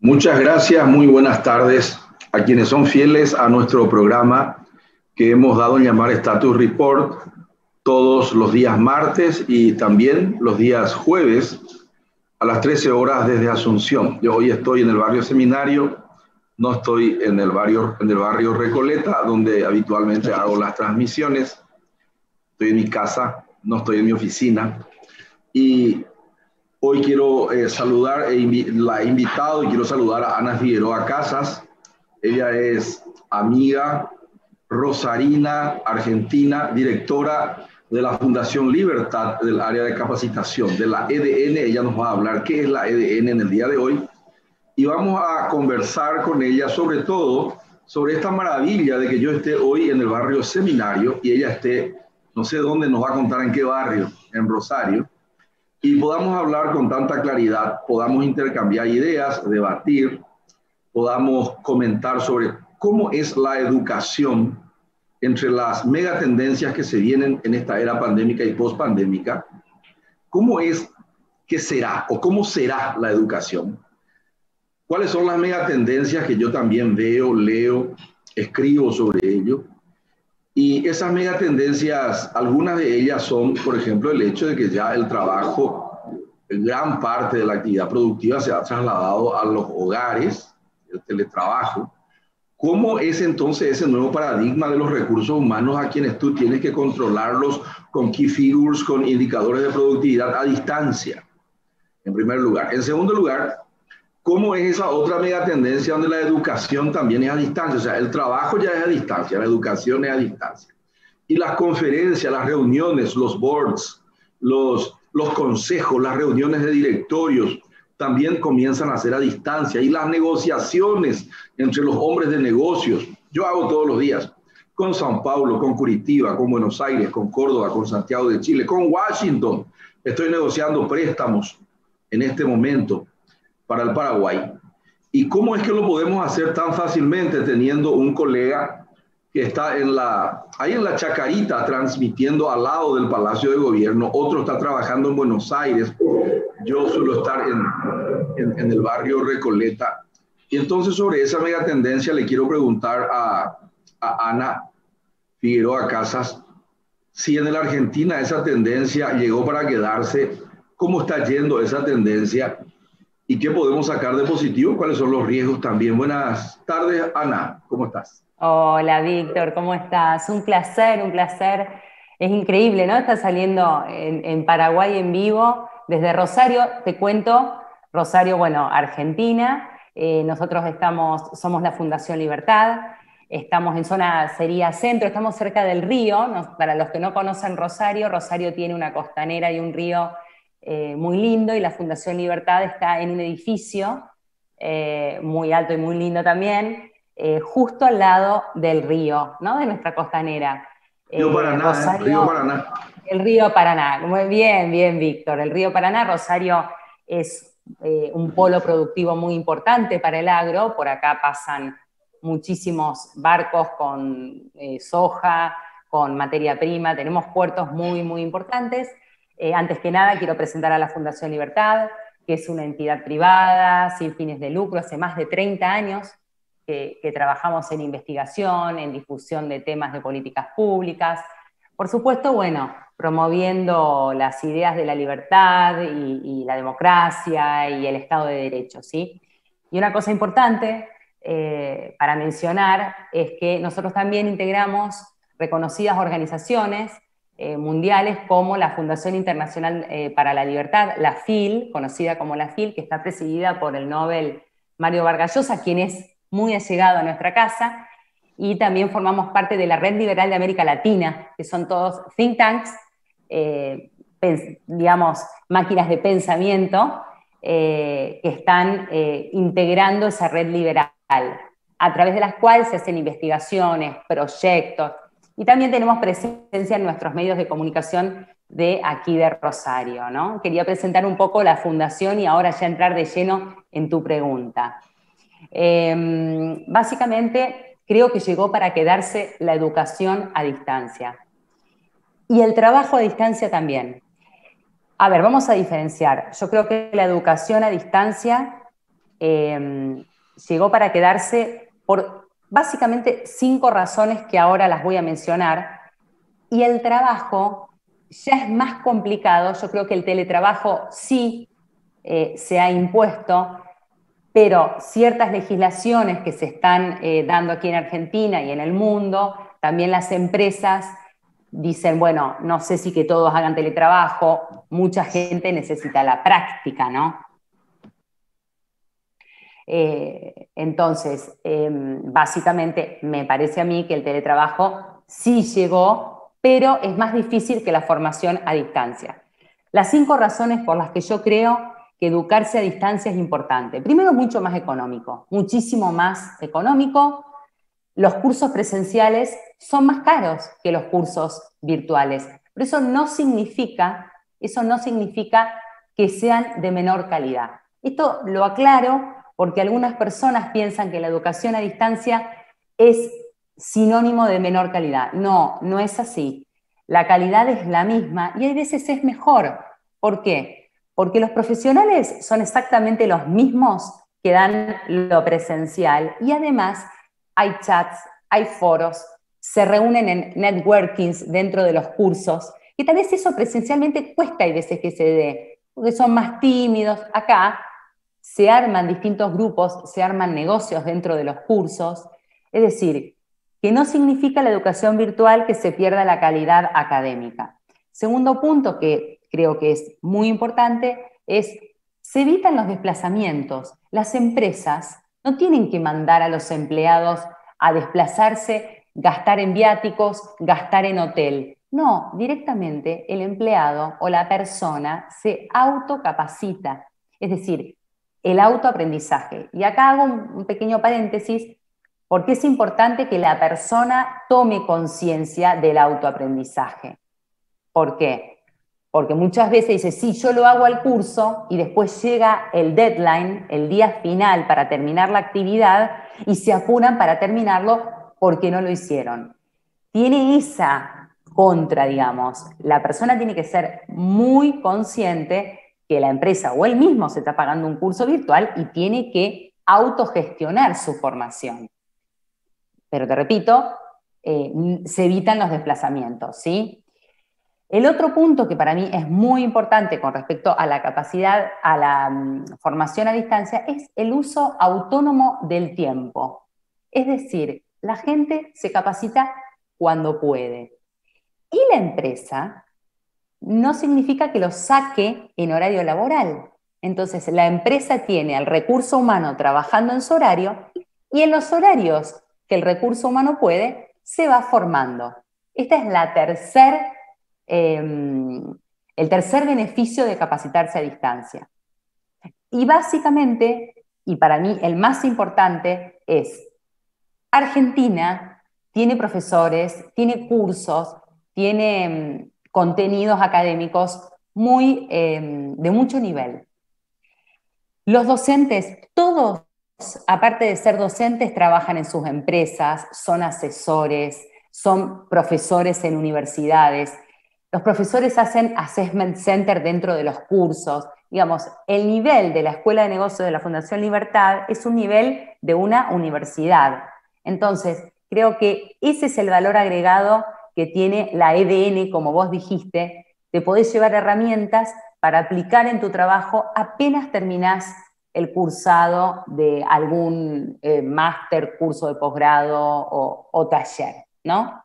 Muchas gracias, muy buenas tardes a quienes son fieles a nuestro programa que hemos dado en llamar Status Report todos los días martes y también los días jueves a las 13 horas desde Asunción. Yo hoy estoy en el barrio Seminario, no estoy en el barrio Recoleta, donde habitualmente hago las transmisiones. Estoy en mi casa, no estoy en mi oficina. Y hoy quiero saludar, la he invitado y quiero saludar a Ana Figueroa Casas. Ella es amiga rosarina, argentina, directora de la Fundación Libertad del área de capacitación, de la EDN. Ella nos va a hablar qué es la EDN en el día de hoy. Y vamos a conversar con ella sobre todo sobre esta maravilla de que yo esté hoy en el barrio Seminario y ella esté, no sé dónde, nos va a contar en qué barrio, en Rosario, y podamos hablar con tanta claridad, podamos intercambiar ideas, debatir, podamos comentar sobre cómo es la educación entre las megatendencias que se vienen en esta era pandémica y pospandémica. ¿Cómo es que será o cómo será la educación? ¿Cuáles son las megatendencias que yo también veo, leo, escribo sobre ello? Y esas megatendencias, algunas de ellas son, por ejemplo, el hecho de que ya el trabajo, gran parte de la actividad productiva se ha trasladado a los hogares, el teletrabajo. ¿Cómo es entonces ese nuevo paradigma de los recursos humanos a quienes tú tienes que controlarlos con key figures, con indicadores de productividad a distancia? En primer lugar. En segundo lugar, ¿cómo es esa otra mega tendencia donde la educación también es a distancia? O sea, el trabajo ya es a distancia, la educación es a distancia. Y las conferencias, las reuniones, los boards, los consejos, las reuniones de directorios, también comienzan a hacer a distancia, y las negociaciones entre los hombres de negocios. Yo hago todos los días, con São Paulo, con Curitiba, con Buenos Aires, con Córdoba, con Santiago de Chile, con Washington. Estoy negociando préstamos en este momento para el Paraguay. ¿Y cómo es que lo podemos hacer tan fácilmente teniendo un colega que está ahí en la Chacarita transmitiendo al lado del Palacio de Gobierno? Otro está trabajando en Buenos Aires. Yo suelo estar en el barrio Recoleta. Y entonces sobre esa mega tendencia le quiero preguntar a Ana Figueroa Casas si en la Argentina esa tendencia llegó para quedarse, cómo está yendo esa tendencia y qué podemos sacar de positivo, cuáles son los riesgos también. Buenas tardes, Ana, ¿cómo estás? Hola, Víctor, ¿cómo estás? Un placer, un placer. Es increíble, ¿no? Está saliendo en Paraguay en vivo. Desde Rosario, te cuento, Rosario, bueno, Argentina. Nosotros somos la Fundación Libertad, estamos en zona, sería centro, estamos cerca del río. Para los que no conocen Rosario, Rosario tiene una costanera y un río muy lindo, y la Fundación Libertad está en un edificio muy alto y muy lindo también, justo al lado del río, ¿no? De nuestra costanera. Río Paraná, Rosario, Río Paraná. El río Paraná, muy bien, bien, Víctor. El río Paraná, Rosario es un polo productivo muy importante para el agro. Por acá pasan muchísimos barcos con soja, con materia prima. Tenemos puertos muy, muy importantes. Antes que nada, quiero presentar a la Fundación Libertad, que es una entidad privada, sin fines de lucro. Hace más de 30 años que trabajamos en investigación, en difusión de temas de políticas públicas. Por supuesto, bueno, promoviendo las ideas de la libertad y la democracia y el Estado de Derecho, ¿sí? Y una cosa importante para mencionar es que nosotros también integramos reconocidas organizaciones mundiales como la Fundación Internacional para la Libertad, la FIL, conocida como la FIL, que está presidida por el Nobel Mario Vargas Llosa, quien es muy allegado a nuestra casa, y también formamos parte de la Red Liberal de América Latina, que son todos think tanks, digamos, máquinas de pensamiento, que están integrando esa red liberal, a través de las cuales se hacen investigaciones, proyectos, y también tenemos presencia en nuestros medios de comunicación de aquí de Rosario, ¿no? Quería presentar un poco la fundación y ahora ya entrar de lleno en tu pregunta. Básicamente, creo que llegó para quedarse la educación a distancia. Y el trabajo a distancia también. A ver, vamos a diferenciar. Yo creo que la educación a distancia llegó para quedarse por básicamente 5 razones que ahora las voy a mencionar. Y el trabajo ya es más complicado. Yo creo que el teletrabajo sí se ha impuesto, pero ciertas legislaciones que se están dando aquí en Argentina y en el mundo, también las empresas dicen, bueno, no sé si que todos hagan teletrabajo, mucha gente necesita la práctica, ¿no? Entonces, básicamente me parece a mí que el teletrabajo sí llegó, pero es más difícil que la formación a distancia. Las 5 razones por las que yo creo que educarse a distancia es importante. Primero, mucho más económico, muchísimo más económico. Los cursos presenciales son más caros que los cursos virtuales, pero eso no significa que sean de menor calidad. Esto lo aclaro porque algunas personas piensan que la educación a distancia es sinónimo de menor calidad. No, no es así. La calidad es la misma y hay veces es mejor. ¿Por qué? Porque los profesionales son exactamente los mismos que dan lo presencial y además hay chats, hay foros, se reúnen en networkings dentro de los cursos, y tal vez eso presencialmente cuesta, hay veces que se dé, porque son más tímidos. Acá se arman distintos grupos, se arman negocios dentro de los cursos, es decir, que no significa la educación virtual que se pierda la calidad académica. Segundo punto que creo que es muy importante es, se evitan los desplazamientos. Las empresas no tienen que mandar a los empleados a desplazarse, gastar en viáticos, gastar en hotel. No, directamente el empleado o la persona se autocapacita, es decir, el autoaprendizaje. Y acá hago un pequeño paréntesis, porque es importante que la persona tome conciencia del autoaprendizaje. ¿Por qué? Porque muchas veces dice, sí, yo lo hago al curso, y después llega el deadline, el día final para terminar la actividad, y se apuran para terminarlo porque no lo hicieron. Tiene esa contra, digamos. La persona tiene que ser muy consciente que la empresa o él mismo se está pagando un curso virtual y tiene que autogestionar su formación. Pero te repito, se evitan los desplazamientos, ¿sí? El otro punto que para mí es muy importante con respecto a la capacidad, a la formación a distancia, es el uso autónomo del tiempo. Es decir, la gente se capacita cuando puede. Y la empresa no significa que lo saque en horario laboral. Entonces, la empresa tiene al recurso humano trabajando en su horario y en los horarios que el recurso humano puede, se va formando. Esta es la tercera. El tercer beneficio de capacitarse a distancia. Y básicamente, y para mí el más importante, es Argentina tiene profesores, tiene cursos, tiene contenidos académicos de mucho nivel. Los docentes, todos, aparte de ser docentes, trabajan en sus empresas, son asesores, son profesores en universidades. Los profesores hacen assessment center dentro de los cursos. Digamos, el nivel de la Escuela de Negocios de la Fundación Libertad es un nivel de una universidad. Entonces, creo que ese es el valor agregado que tiene la EDN, como vos dijiste. Te podés llevar herramientas para aplicar en tu trabajo apenas terminás el cursado de algún máster, curso de posgrado o taller, ¿no?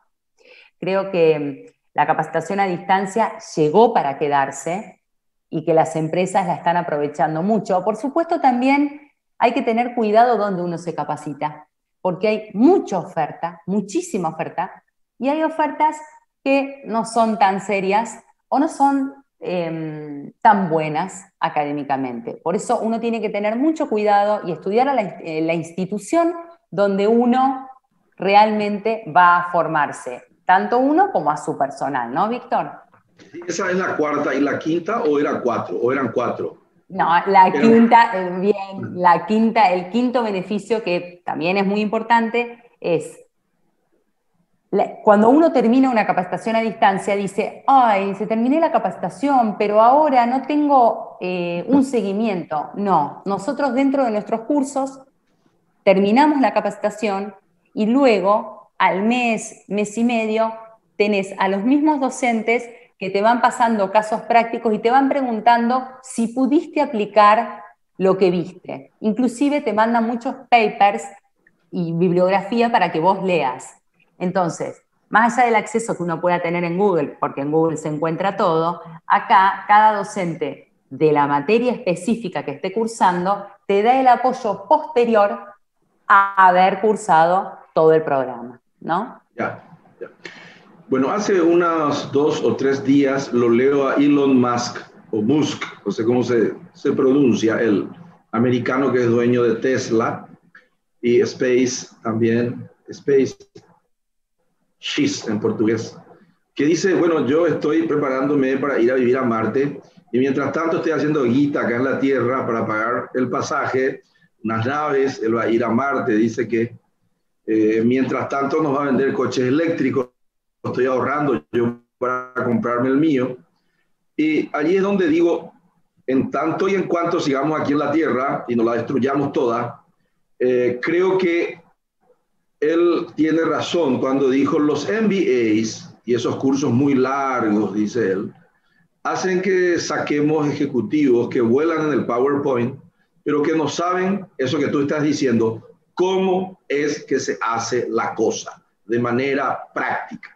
Creo que la capacitación a distancia llegó para quedarse y que las empresas la están aprovechando mucho. Por supuesto, también hay que tener cuidado donde uno se capacita, porque hay mucha oferta, muchísima oferta, y hay ofertas que no son tan serias o no son tan buenas académicamente. Por eso uno tiene que tener mucho cuidado y estudiar a la institución donde uno realmente va a formarse, tanto uno como a su personal, ¿no, Víctor? ¿Esa es la cuarta y la quinta o eran cuatro? No, la quinta, bien, la quinta, el quinto beneficio que también es muy importante es cuando uno termina una capacitación a distancia dice, ay, se terminé la capacitación, pero ahora no tengo un seguimiento. No, nosotros dentro de nuestros cursos terminamos la capacitación y luego al mes, mes y medio, tenés a los mismos docentes que te van pasando casos prácticos y te van preguntando si pudiste aplicar lo que viste. Inclusive te mandan muchos papers y bibliografía para que vos leas. Entonces, más allá del acceso que uno pueda tener en Google, porque en Google se encuentra todo, acá cada docente de la materia específica que esté cursando te da el apoyo posterior a haber cursado todo el programa, ¿no? Ya. Bueno, hace unos 2 o 3 días lo leo a Elon Musk, o Musk, no sé cómo se pronuncia, el americano que es dueño de Tesla y SpaceX en portugués, que dice, bueno, yo estoy preparándome para ir a vivir a Marte y mientras tanto estoy haciendo guita acá en la Tierra para pagar el pasaje, unas naves, él va a ir a Marte, dice que mientras tanto nos va a vender coches eléctricos, estoy ahorrando yo para comprarme el mío, y allí es donde digo, en tanto y en cuanto sigamos aquí en la Tierra y nos la destruyamos toda, creo que él tiene razón cuando dijo los MBAs y esos cursos muy largos, dice él, hacen que saquemos ejecutivos que vuelan en el PowerPoint, pero que no saben eso que tú estás diciendo, cómo es que se hace la cosa de manera práctica.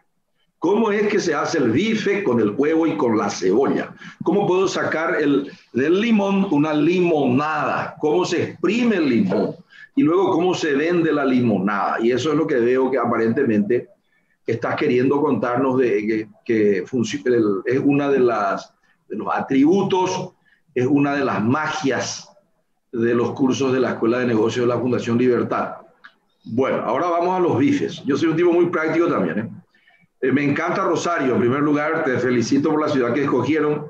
¿Cómo es que se hace el bife con el huevo y con la cebolla? ¿Cómo puedo sacar del limón una limonada? ¿Cómo se exprime el limón? Y luego, ¿cómo se vende la limonada? Y eso es lo que veo que aparentemente estás queriendo contarnos de que es una de los atributos, es una de las magias de los cursos de la Escuela de Negocios de la Fundación Libertad. Bueno, ahora vamos a los bifes. Yo soy un tipo muy práctico también, ¿eh? Me encanta Rosario, en primer lugar, te felicito por la ciudad que escogieron.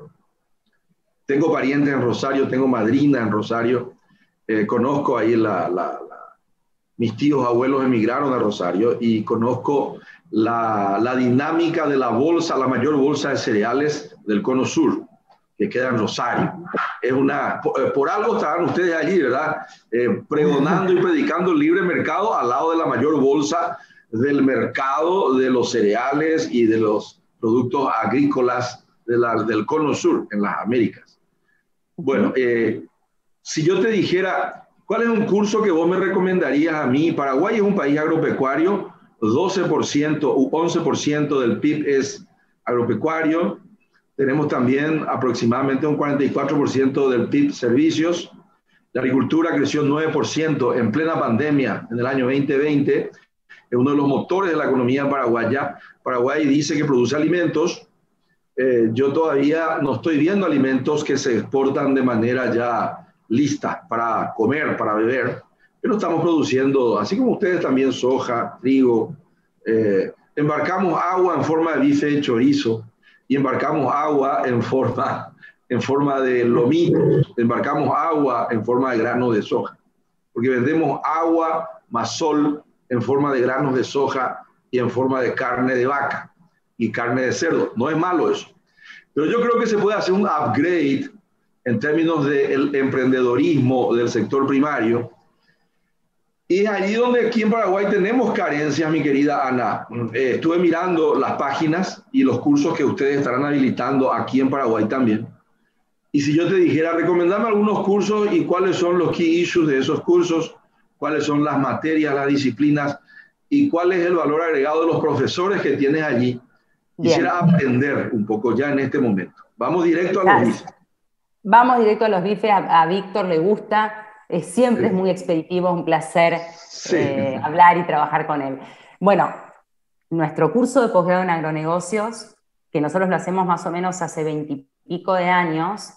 Tengo parientes en Rosario, tengo madrina en Rosario. Conozco ahí mis tíos, abuelos emigraron a Rosario y conozco la dinámica de la mayor bolsa de cereales del Cono Sur, que queda en Rosario. Es por algo estaban ustedes allí, ¿verdad? Pregonando y predicando el libre mercado al lado de la mayor bolsa del mercado de los cereales y de los productos agrícolas del Cono Sur en las Américas. Bueno, si yo te dijera, ¿cuál es un curso que vos me recomendarías a mí? Paraguay es un país agropecuario, 12% u 11% del PIB es agropecuario. Tenemos también aproximadamente un 44% del PIB servicios. La agricultura creció 9% en plena pandemia en el año 2020. Es uno de los motores de la economía paraguaya. Paraguay dice que produce alimentos. Yo todavía no estoy viendo alimentos que se exportan de manera ya lista para comer, para beber, pero estamos produciendo, así como ustedes también, soja, trigo. Embarcamos agua en forma de bife de chorizo y embarcamos agua en forma de lomitos, embarcamos agua en forma de grano de soja, porque vendemos agua más sol, en forma de granos de soja y en forma de carne de vaca y carne de cerdo. No es malo eso. Pero yo creo que se puede hacer un upgrade en términos del emprendedorismo del sector primario. Y es allí donde aquí en Paraguay tenemos carencias, mi querida Ana. Estuve mirando las páginas y los cursos que ustedes estarán habilitando aquí en Paraguay también. Y si yo te dijera, recomendame algunos cursos y cuáles son los key issues de esos cursos, cuáles son las materias, las disciplinas, y cuál es el valor agregado de los profesores que tienes allí. Quisiera aprender un poco ya en este momento. Vamos directo a los bifes. Vamos directo a los bifes, a Víctor le gusta, siempre es muy expeditivo, un placer hablar y trabajar con él. Bueno, nuestro curso de posgrado en agronegocios, que nosotros lo hacemos más o menos hace 20 y pico de años,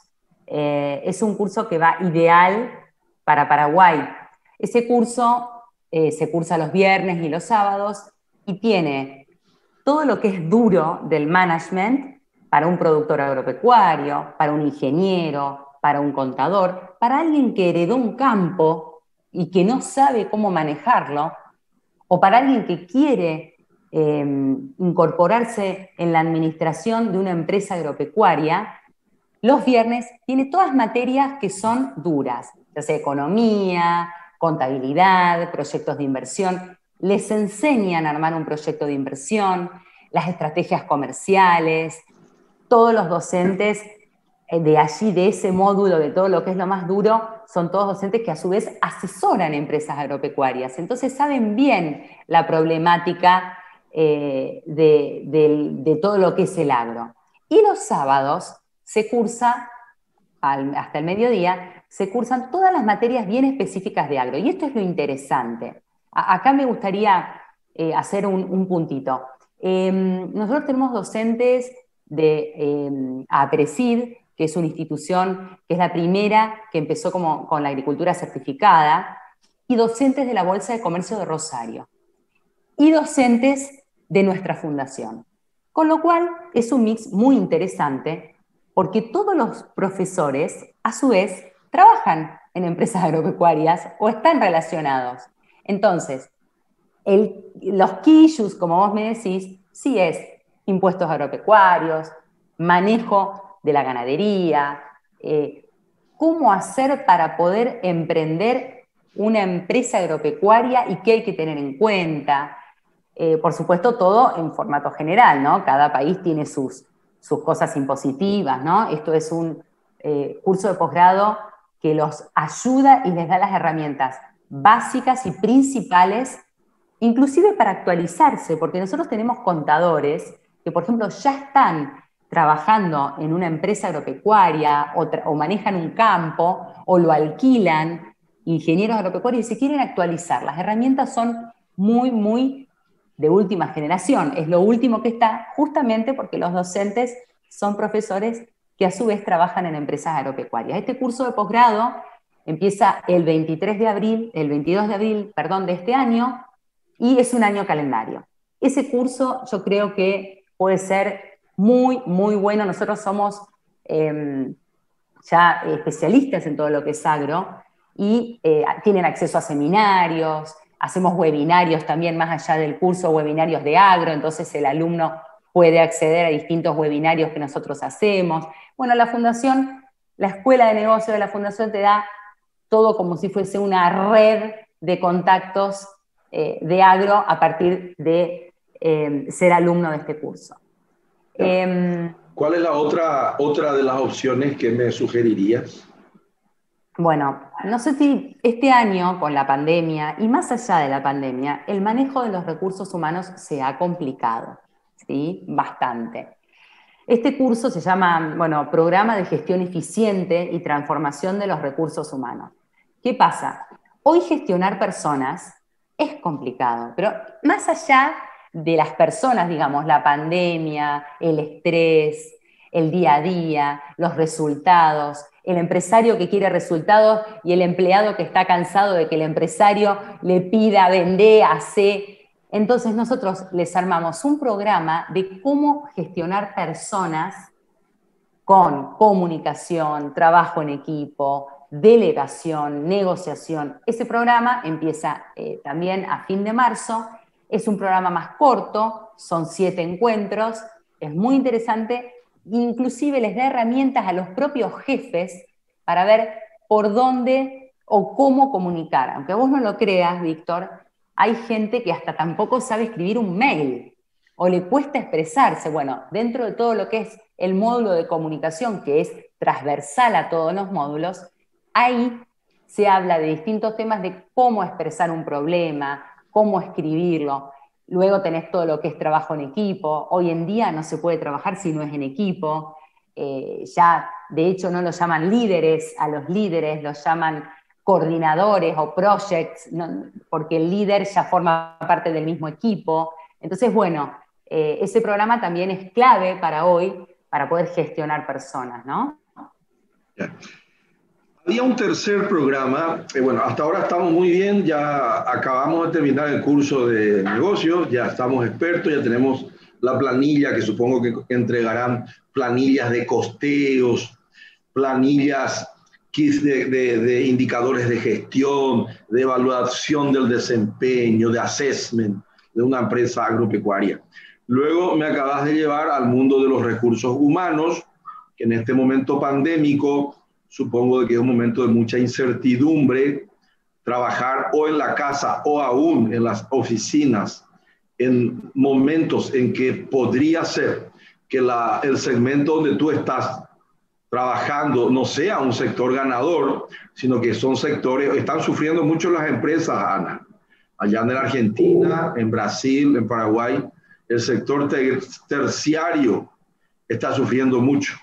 es un curso que va ideal para Paraguay. Ese curso se cursa los viernes y los sábados y tiene todo lo que es duro del management para un productor agropecuario, para un ingeniero, para un contador, para alguien que heredó un campo y que no sabe cómo manejarlo, o para alguien que quiere incorporarse en la administración de una empresa agropecuaria. Los viernes tiene todas materias que son duras, ya sea economía, contabilidad, proyectos de inversión. Les enseñan a armar un proyecto de inversión, las estrategias comerciales. Todos los docentes de allí, de ese módulo, de todo lo que es lo más duro, son todos docentes que a su vez asesoran empresas agropecuarias. Entonces saben bien la problemática de todo lo que es el agro. Y los sábados se cursa, hasta el mediodía, se cursan todas las materias bien específicas de agro. Y esto es lo interesante. Acá me gustaría hacer un puntito. Nosotros tenemos docentes de APRECID, que es una institución que es la primera que empezó con la agricultura certificada, y docentes de la Bolsa de Comercio de Rosario, y docentes de nuestra fundación. Con lo cual es un mix muy interesante, porque todos los profesores, a su vez, trabajan en empresas agropecuarias o están relacionados. Entonces, los key issues, como vos me decís, sí es impuestos agropecuarios, manejo de la ganadería, cómo hacer para poder emprender una empresa agropecuaria y qué hay que tener en cuenta. Por supuesto, todo en formato general, ¿no? Cada país tiene sus cosas impositivas, ¿no? Esto es un curso de posgrado que los ayuda y les da las herramientas básicas y principales, inclusive para actualizarse, porque nosotros tenemos contadores que, por ejemplo, ya están trabajando en una empresa agropecuaria o manejan un campo o lo alquilan, ingenieros agropecuarios, y se quieren actualizar. Las herramientas son muy, muy de última generación. Es lo último que está, justamente porque los docentes son profesores que a su vez trabajan en empresas agropecuarias. Este curso de posgrado empieza el 22 de abril, perdón, de este año, y es un año calendario. Ese curso yo creo que puede ser muy, muy bueno. Nosotros somos ya especialistas en todo lo que es agro y tienen acceso a seminarios, hacemos webinarios también más allá del curso, webinarios de agro, entonces el alumno puede acceder a distintos webinarios que nosotros hacemos. Bueno, la Fundación, la Escuela de Negocios de la Fundación te da todo como si fuese una red de contactos de agro a partir de ser alumno de este curso. ¿Cuál es la otra de las opciones que me sugerirías? Bueno, no sé si este año, con la pandemia, y más allá de la pandemia, el manejo de los recursos humanos se ha complicado, ¿sí? Bastante. Este curso se llama, bueno, Programa de Gestión Eficiente y Transformación de los Recursos Humanos. ¿Qué pasa? Hoy gestionar personas es complicado, pero más allá de las personas, digamos, la pandemia, el estrés, el día a día, los resultados, el empresario que quiere resultados y el empleado que está cansado de que el empresario le pida, vende, hace. Entonces nosotros les armamos un programa de cómo gestionar personas con comunicación, trabajo en equipo, delegación, negociación. Ese programa empieza también a fin de marzo, es un programa más corto, son 7 encuentros, es muy interesante, inclusive les da herramientas a los propios jefes para ver por dónde o cómo comunicar. Aunque vos no lo creas, Víctor, hay gente que hasta tampoco sabe escribir un mail o le cuesta expresarse. Bueno, dentro de todo lo que es el módulo de comunicación, que es transversal a todos los módulos, ahí se habla de distintos temas de cómo expresar un problema, cómo escribirlo. Luego tenés todo lo que es trabajo en equipo. Hoy en día no se puede trabajar si no es en equipo. Ya, de hecho, no los llaman líderes, a los líderes los llaman coordinadores o projects, ¿no? Porque el líder ya forma parte del mismo equipo. Entonces, bueno, ese programa también es clave para hoy, para poder gestionar personas, ¿no? Yeah. Había un tercer programa, bueno, hasta ahora estamos muy bien, ya acabamos de terminar el curso de negocios, ya estamos expertos, ya tenemos la planilla, que supongo que entregarán planillas de costeos, planillas de indicadores de gestión, de evaluación del desempeño, de assessment de una empresa agropecuaria. Luego me acabas de llevar al mundo de los recursos humanos, que en este momento pandémico, supongo que es un momento de mucha incertidumbre, trabajar o en la casa o aún en las oficinas, en momentos en que podría ser que el segmento donde tú estás trabajando no sea un sector ganador, sino que son sectores, están sufriendo mucho las empresas, Ana. Allá en la Argentina, en Brasil, en Paraguay, el sector terciario está sufriendo mucho,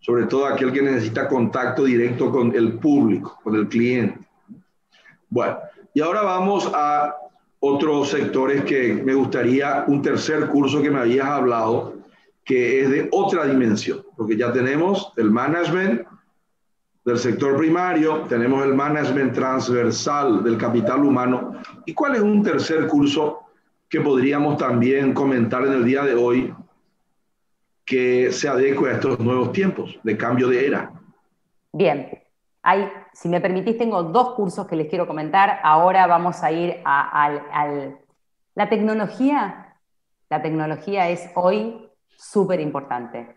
sobre todo aquel que necesita contacto directo con el público, con el cliente. Bueno, y ahora vamos a otros sectores que me gustaría, un tercer curso que me habías hablado, que es de otra dimensión, porque ya tenemos el management del sector primario, tenemos el management transversal del capital humano. ¿Y cuál es un tercer curso que podríamos también comentar en el día de hoy que se adecue a estos nuevos tiempos de cambio de era? Bien, si me permitís, tengo dos cursos que les quiero comentar. Ahora vamos a ir a la tecnología. La tecnología es hoy súper importante.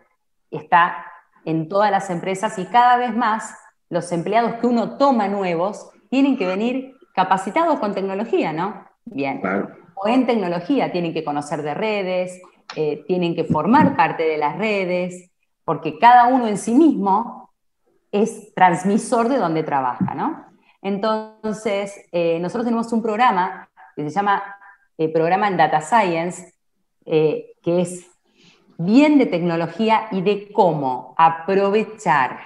Está en todas las empresas y cada vez más los empleados que uno toma nuevos tienen que venir capacitados con tecnología, ¿no? Bien. Claro. O en tecnología tienen que conocer de redes, tienen que formar parte de las redes, porque cada uno en sí mismo es transmisor de donde trabaja, ¿no? Entonces, nosotros tenemos un programa que se llama Programa en Data Science, que es bien de tecnología y de cómo aprovechar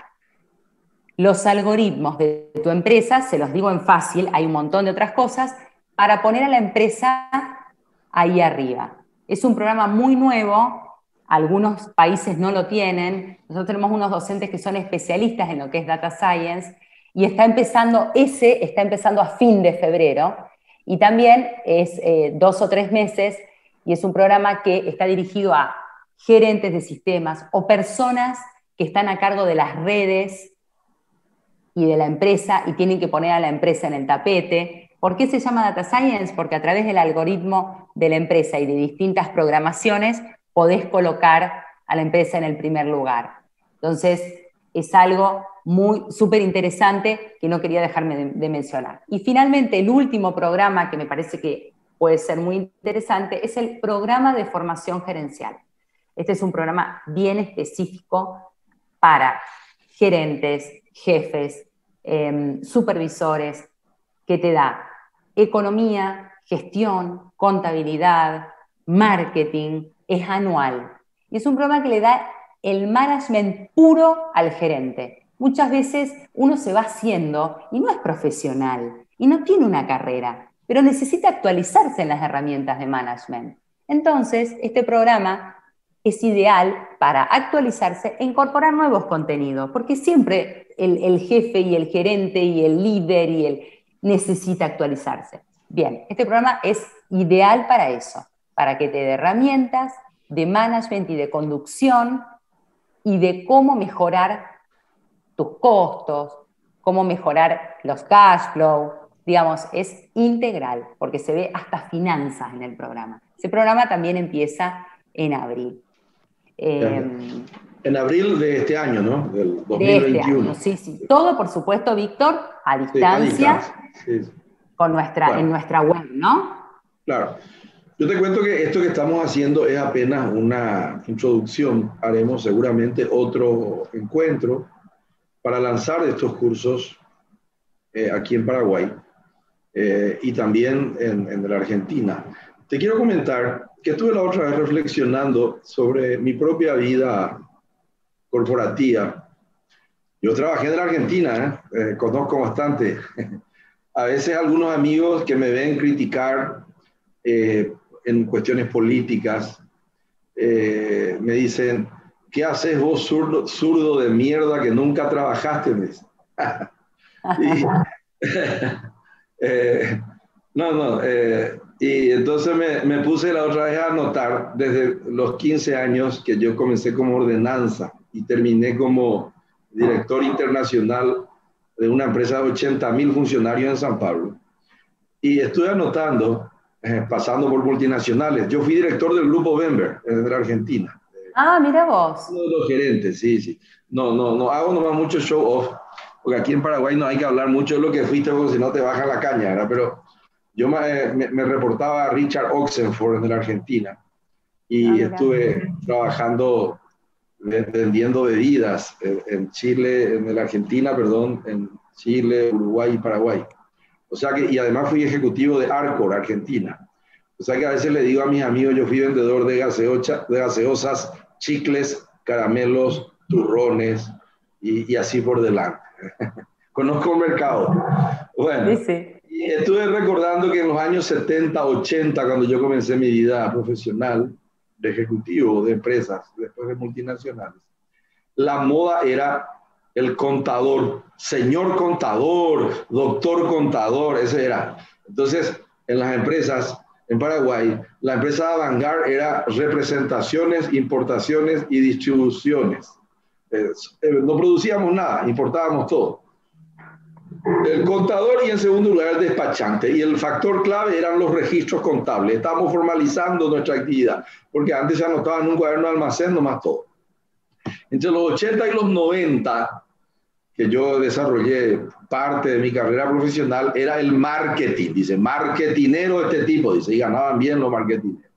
los algoritmos de tu empresa, se los digo en fácil, hay un montón de otras cosas, para poner a la empresa ahí arriba. Es un programa muy nuevo, algunos países no lo tienen, nosotros tenemos unos docentes que son especialistas en lo que es Data Science, y está empezando a fin de febrero, y también es 2 o 3 meses, y es un programa que está dirigido a gerentes de sistemas o personas que están a cargo de las redes y de la empresa y tienen que poner a la empresa en el tapete. ¿Por qué se llama Data Science? Porque a través del algoritmo de la empresa y de distintas programaciones podés colocar a la empresa en el primer lugar. Entonces es algo súper interesante que no quería dejarme de mencionar. Y finalmente el último programa que me parece que puede ser muy interesante es el programa de formación gerencial. Este es un programa bien específico para gerentes, jefes, supervisores, que te da economía, gestión, contabilidad, marketing, es anual. Y es un programa que le da el management puro al gerente. Muchas veces uno se va haciendo y no es profesional, y no tiene una carrera, pero necesita actualizarse en las herramientas de management. Entonces, este programa es ideal para actualizarse e incorporar nuevos contenidos, porque siempre el jefe y el gerente y el líder necesita actualizarse. Bien, este programa es ideal para eso, para que te dé herramientas de management y de conducción y de cómo mejorar tus costos, cómo mejorar los cash flow, digamos, es integral, porque se ve hasta finanzas en el programa. Ese programa también empieza en abril. En abril de este año, ¿no? Del 2021. De este año, sí, sí. Todo, por supuesto, Víctor, a distancia, sí, sí. Con nuestra, claro. En nuestra web, ¿no? Claro. Yo te cuento que esto que estamos haciendo es apenas una introducción. Haremos seguramente otro encuentro para lanzar estos cursos aquí en Paraguay y también en la Argentina. Te quiero comentar que estuve la otra vez reflexionando sobre mi propia vida corporativa. Yo trabajé en la Argentina, conozco bastante. A veces algunos amigos que me ven criticar en cuestiones políticas me dicen, ¿qué haces vos, zurdo de mierda, que nunca trabajaste? No, no. Y entonces me puse la otra vez a anotar desde los 15 años que yo comencé como ordenanza y terminé como director internacional de una empresa de 80.000 funcionarios en San Pablo. Y estuve anotando, pasando por multinacionales. Yo fui director del grupo Bember, de la Argentina. Ah, mira vos. Uno de los gerentes, sí, sí. No hago nomás mucho show off, porque aquí en Paraguay no hay que hablar mucho de lo que fuiste, porque si no te baja la caña, ¿verdad? Pero yo me reportaba a Richard Oxenford de la Argentina y estuve trabajando vendiendo bebidas en Chile, en la Argentina, perdón, en Chile, Uruguay y Paraguay. O sea que, y además fui ejecutivo de Arcor, Argentina. O sea que a veces le digo a mis amigos, yo fui vendedor de gaseosas, chicles, caramelos, turrones y así por delante. Conozco el mercado. Bueno, sí. Y estuve recordando que en los años 70, 80, cuando yo comencé mi vida profesional, de ejecutivo, de empresas, después de multinacionales, la moda era el contador, señor contador, doctor contador, ese era. Entonces, en las empresas, en Paraguay, la empresa Vanguard era representaciones, importaciones y distribuciones. No producíamos nada, importábamos todo. El contador y en segundo lugar el despachante, y el factor clave eran los registros contables. Estábamos formalizando nuestra actividad porque antes se anotaba en un cuaderno de almacén nomás todo. Entre los 80 y los 90 que yo desarrollé parte de mi carrera profesional era el marketing, dice, marketinero este tipo, dice, y ganaban bien los marketineros.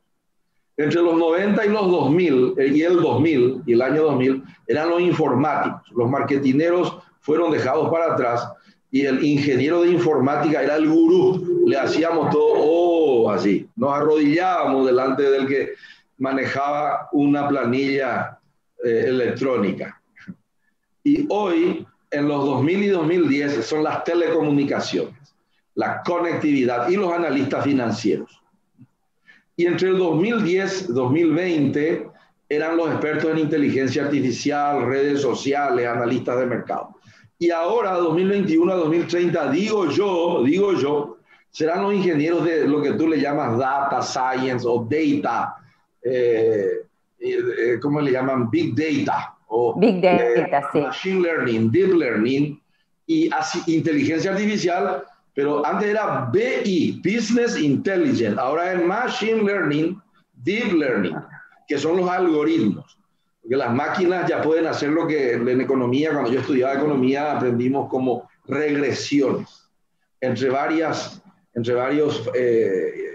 Entre los 90 y los 2000 y el 2000 y el año 2000 eran los informáticos. Los marketineros fueron dejados para atrás y el ingeniero de informática era el gurú, le hacíamos todo así, nos arrodillábamos delante del que manejaba una planilla electrónica. Y hoy, en los 2000 y 2010, son las telecomunicaciones, la conectividad y los analistas financieros. Y entre el 2010 y 2020 eran los expertos en inteligencia artificial, redes sociales, analistas de mercado. Y ahora, 2021 a 2030, digo yo, serán los ingenieros de lo que tú le llamas Data Science o Data, ¿cómo le llaman? Big Data. O, Big Data, sí. Machine Learning, Deep Learning y así, inteligencia artificial, pero antes era BI, Business Intelligence, ahora es Machine Learning, Deep Learning, que son los algoritmos. Porque las máquinas ya pueden hacer lo que en economía, cuando yo estudiaba economía, aprendimos como regresiones entre varias variables.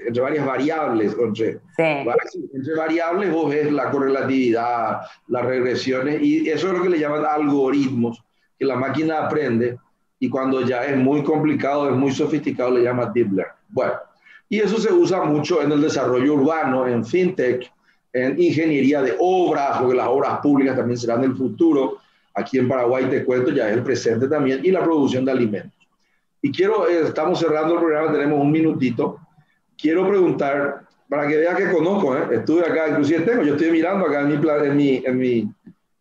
Entre variables vos ves la correlatividad, las regresiones, y eso es lo que le llaman algoritmos, que la máquina aprende, y cuando ya es muy complicado, es muy sofisticado, le llaman Deep Learning. Bueno, y eso se usa mucho en el desarrollo urbano, en fintech, en ingeniería de obras, porque las obras públicas también serán el futuro. Aquí en Paraguay, te cuento, ya es el presente también, y la producción de alimentos. Y quiero, estamos cerrando el programa, tenemos un minutito. Quiero preguntar, para que veas que conozco, estuve acá, inclusive tengo, yo estoy mirando acá en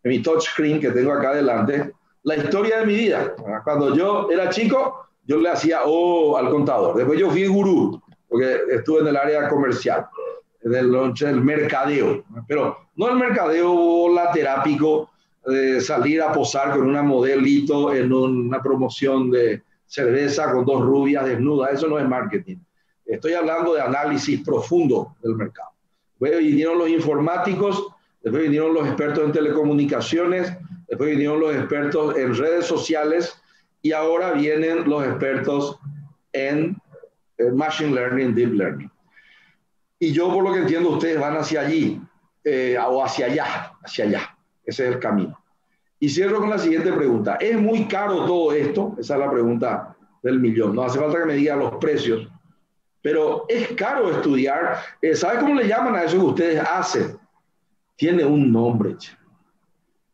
mi touchscreen que tengo acá adelante, la historia de mi vida. Cuando yo era chico, yo le hacía al contador. Después yo fui gurú, porque estuve en el área comercial. Del mercadeo, pero no el mercadeo laterápico de salir a posar con una modelito en una promoción de cerveza con dos rubias desnudas, eso no es marketing. Estoy hablando de análisis profundo del mercado. Después vinieron los informáticos, después vinieron los expertos en telecomunicaciones, después vinieron los expertos en redes sociales y ahora vienen los expertos en Machine Learning, Deep Learning. Y yo, por lo que entiendo, ustedes van hacia allí, o hacia allá. Ese es el camino. Y cierro con la siguiente pregunta. ¿Es muy caro todo esto? Esa es la pregunta del millón. No hace falta que me digan los precios. Pero ¿es caro estudiar? ¿Sabe cómo le llaman a eso que ustedes hacen? Tiene un nombre.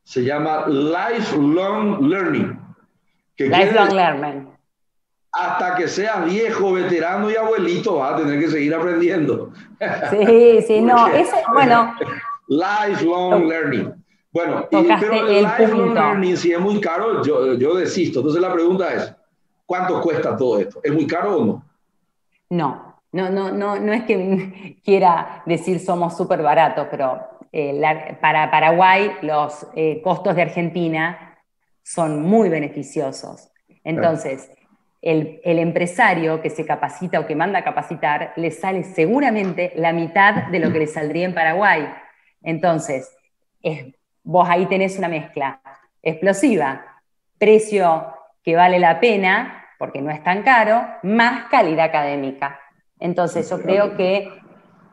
Se llama Lifelong Learning. Lifelong Learning. Hasta que seas viejo, veterano y abuelito, vas a tener que seguir aprendiendo. Sí, no, eso, bueno. Lifelong Learning. Bueno, pero el Lifelong Learning, si es muy caro, yo desisto. Entonces la pregunta es, ¿cuánto cuesta todo esto? ¿Es muy caro o no? No es que quiera decir somos súper baratos, pero para Paraguay los costos de Argentina son muy beneficiosos. Entonces, el empresario que se capacita o que manda a capacitar le sale seguramente la mitad de lo que le saldría en Paraguay. Entonces, vos ahí tenés una mezcla explosiva, precio que vale la pena, porque no es tan caro, más calidad académica. Entonces yo creo que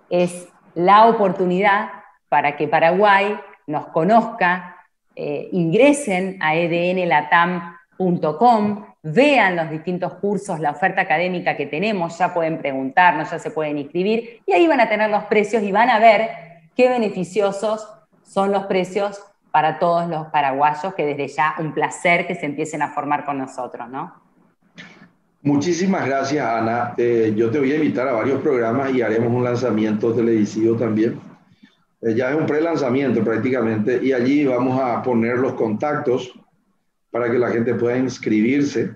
es la oportunidad para que Paraguay nos conozca, ingresen a ednlatam.com, vean los distintos cursos, la oferta académica que tenemos, ya pueden preguntarnos, ya se pueden inscribir, y ahí van a tener los precios y van a ver qué beneficiosos son los precios para todos los paraguayos, que desde ya un placer que se empiecen a formar con nosotros, ¿no? Muchísimas gracias, Ana. Yo te voy a invitar a varios programas y haremos un lanzamiento televisivo también. Ya es un pre-lanzamiento prácticamente, y allí vamos a poner los contactos para que la gente pueda inscribirse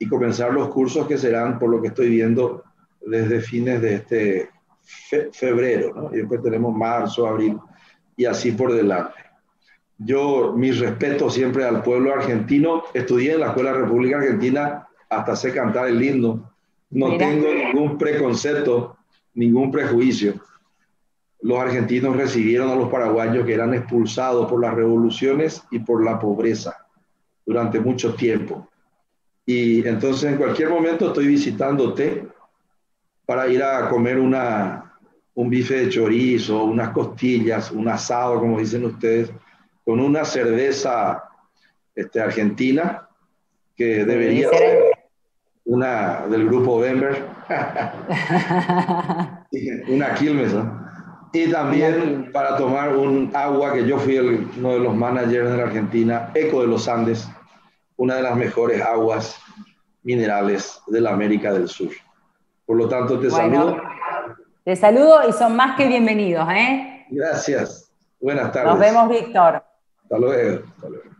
y comenzar los cursos que serán, por lo que estoy viendo, desde fines de este febrero, ¿no? Y después tenemos marzo, abril y así por delante. Yo, mis respetos siempre al pueblo argentino. Estudié en la Escuela de la República Argentina. Hasta sé cantar el himno. No tengo ningún preconcepto, ningún prejuicio. Los argentinos recibieron a los paraguayos que eran expulsados por las revoluciones y por la pobreza durante mucho tiempo. Y entonces en cualquier momento estoy visitándote para ir a comer un bife de chorizo, unas costillas, un asado, como dicen ustedes, con una cerveza argentina, que debería ser una del grupo Bember, una Quilmes, ¿no? Y también para tomar un agua, que yo fui uno de los managers de la Argentina, Eco de los Andes, una de las mejores aguas minerales de la América del Sur. Por lo tanto, te saludo. Te saludo y son más que bienvenidos, ¿eh? Gracias. Buenas tardes. Nos vemos, Víctor. Hasta luego. Hasta luego.